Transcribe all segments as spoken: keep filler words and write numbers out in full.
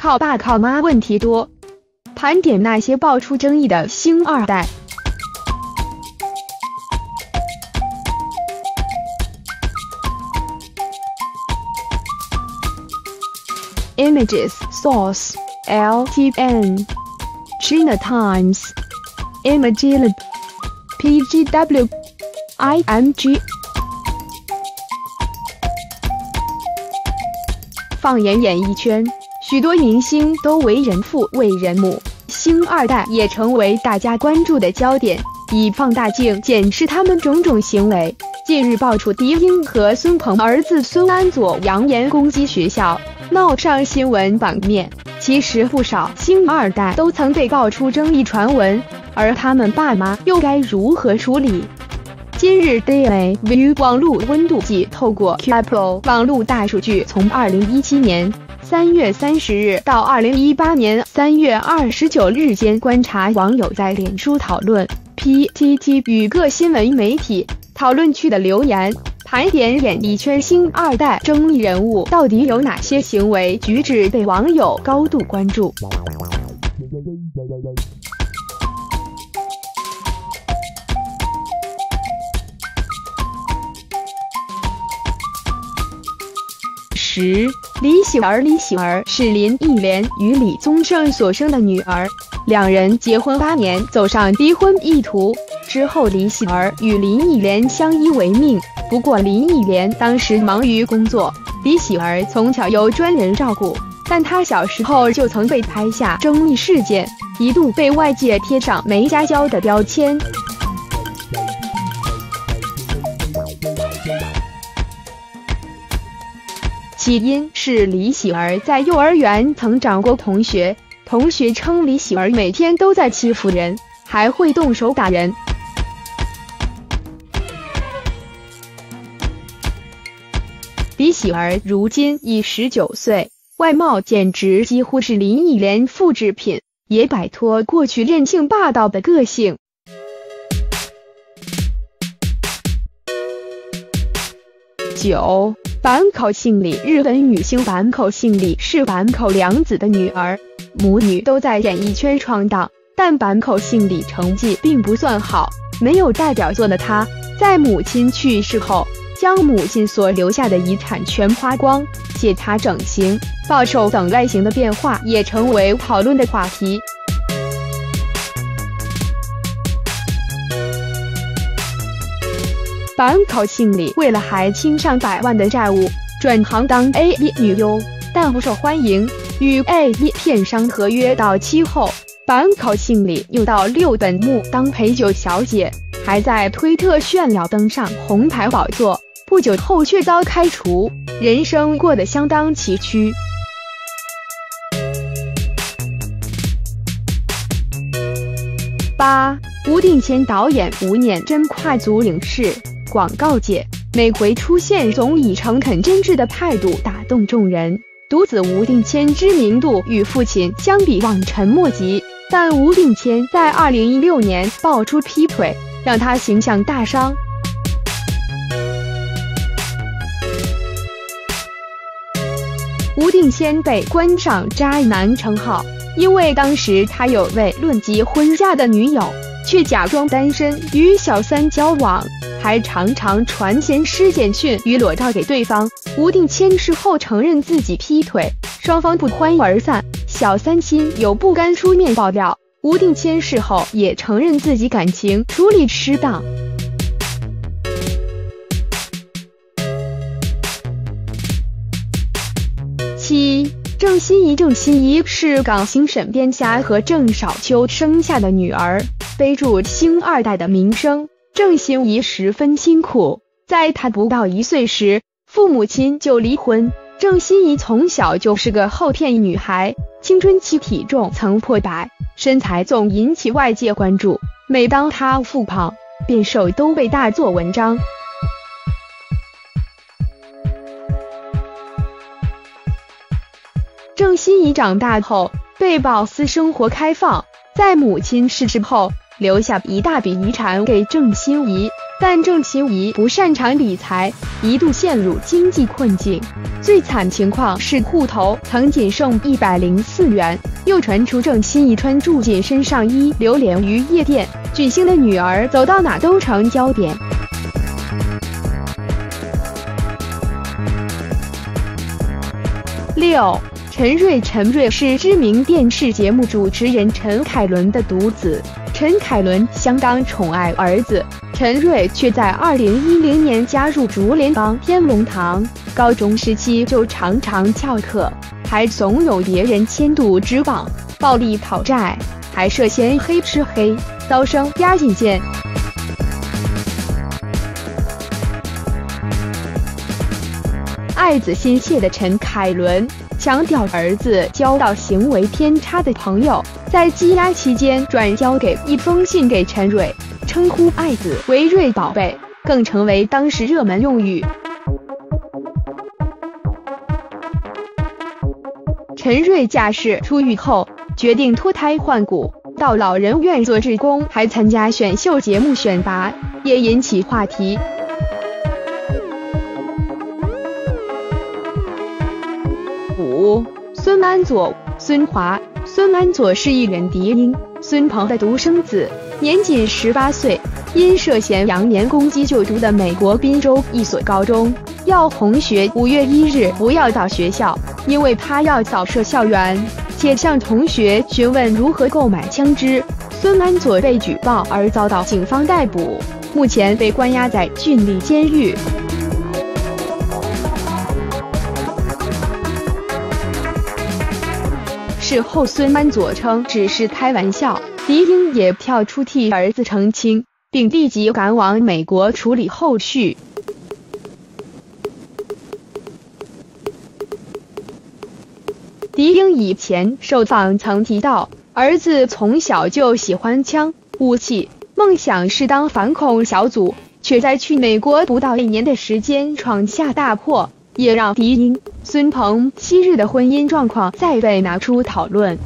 靠爸靠妈问题多，盘点那些爆出争议的星二代。Images Source L T N China Times Imagelab P G W I M G。 放眼演艺圈，许多明星都为人父为人母，星二代也成为大家关注的焦点，以放大镜检视他们种种行为。近日爆出迪英和孙鹏儿子孙安佐扬言攻击学校，闹上新闻版面。其实不少星二代都曾被爆出争议传闻，而他们爸妈又该如何处理？ 今日 Daily 网络温度计透过 Q Apple 网络大数据，从二零一七年三月三十日到二零一八年三月二十九日间，观察网友在脸书讨论、P T T 与各新闻媒体讨论区的留言，盘点演艺圈星二代争议人物到底有哪些行为举止被网友高度关注。 十，李喜儿。李喜儿是林忆莲与李宗盛所生的女儿，两人结婚八年，走上离婚一途。之后，李喜儿与林忆莲相依为命。不过，林忆莲当时忙于工作，李喜儿从小由专人照顾。但她小时候就曾被拍下争议事件，一度被外界贴上“没家教”的标签。 起因是李喜儿在幼儿园曾掌掴同学，同学称李喜儿每天都在欺负人，还会动手打人。李喜儿如今已十九岁，外貌简直几乎是林忆莲复制品，也摆脱过去任性霸道的个性。 九，坂口杏里。日本女星坂口杏里是坂口良子的女儿，母女都在演艺圈闯荡，但坂口杏里成绩并不算好，没有代表作的她，在母亲去世后，将母亲所留下的遗产全花光，且她整形、暴瘦等外形的变化也成为讨论的话题。 坂口杏里为了还清上百万的债务，转行当 A V 女优，但不受欢迎。与 A V 片商合约到期后，坂口杏里又到六本木当陪酒小姐，还在推特炫耀登上红牌宝座。不久后却遭开除，人生过得相当崎岖。 八，吴定谦导演。吴念真跨足影视广告界，每回出现总以诚恳真挚的态度打动众人。独子吴定谦知名度与父亲相比望尘莫及，但吴定谦在二零一六年爆出劈腿，让他形象大伤。吴定谦被冠上“渣男”称号。 因为当时他有位论及婚嫁的女友，却假装单身与小三交往，还常常传闲诗、简讯与裸照给对方。吴定谦事后承认自己劈腿，双方不欢而散。小三亲友不甘出面爆料，吴定谦事后也承认自己感情处理失当。 七，郑欣宜。郑欣宜是港星沈殿霞和郑少秋生下的女儿，背负星二代的名声。郑欣宜十分辛苦，在她不到一岁时，父母亲就离婚。郑欣宜从小就是个厚片女孩，青春期体重曾破百，身材总引起外界关注。每当她复胖、变瘦，都被大做文章。 郑欣宜长大后被曝私生活开放，在母亲逝世后，留下一大笔遗产给郑欣宜。但郑欣宜不擅长理财，一度陷入经济困境。最惨情况是户头曾仅剩一百零四元。又传出郑欣宜穿住紧身上衣流连于夜店，巨星的女儿走到哪都成焦点。 六，陈瑞，陈瑞是知名电视节目主持人陈凯伦的独子。陈凯伦相当宠爱儿子，陈瑞却在二零一零年加入竹联帮天龙堂，高中时期就常常翘课，还怂恿别人迁赌职棒，暴力讨债，还涉嫌黑吃黑，遭生押解见。 爱子心切的陈凯伦强调，儿子交到行为偏差的朋友，在羁押期间转交给一封信给陈瑞，称呼爱子为“瑞宝贝”，更成为当时热门用语。陈瑞驾驶出狱后，决定脱胎换骨，到老人院做志工，还参加选秀节目选拔，也引起话题。 五，孙安佐，孙华，孙安佐是艺人狄英、孙鹏的独生子，年仅十八岁，因涉嫌扬言攻击就读的美国宾州一所高中，要同学五月一日不要到学校，因为他要扫射校园，且向同学询问如何购买枪支。孙安佐被举报而遭到警方逮捕，目前被关押在郡立监狱。 事后，孙安佐称只是开玩笑，狄英也跳出替儿子澄清，并立即赶往美国处理后续。狄英以前受访曾提到，儿子从小就喜欢枪、武器，梦想是当反恐小组，却在去美国不到一年的时间闯下大祸。 也让狄英、孙鹏昔日的婚姻状况再被拿出讨论。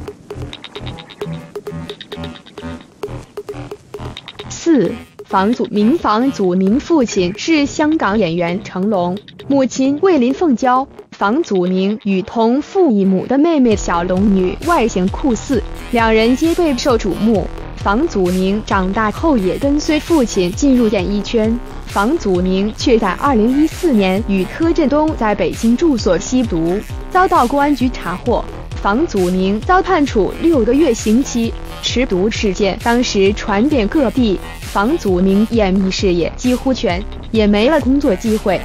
四，房祖名，房祖名父亲是香港演员成龙，母亲桂林凤娇。房祖名与同父异母的妹妹小龙女外形酷似，两人皆备受瞩目。房祖名长大后也跟随父亲进入演艺圈。 房祖名却在二零一四年与柯震东在北京住所吸毒，遭到公安局查获。房祖名遭判处六个月刑期。持毒事件当时传遍各地，房祖名演艺事业几乎全，也没了工作机会。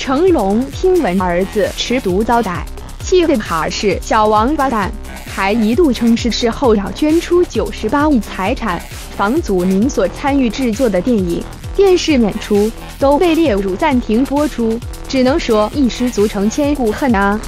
成龙听闻儿子持毒遭逮。 气得他是小王八蛋，还一度称是事后要捐出九十八亿财产。房祖名所参与制作的电影、电视演出都被列入暂停播出，只能说一失足成千古恨啊。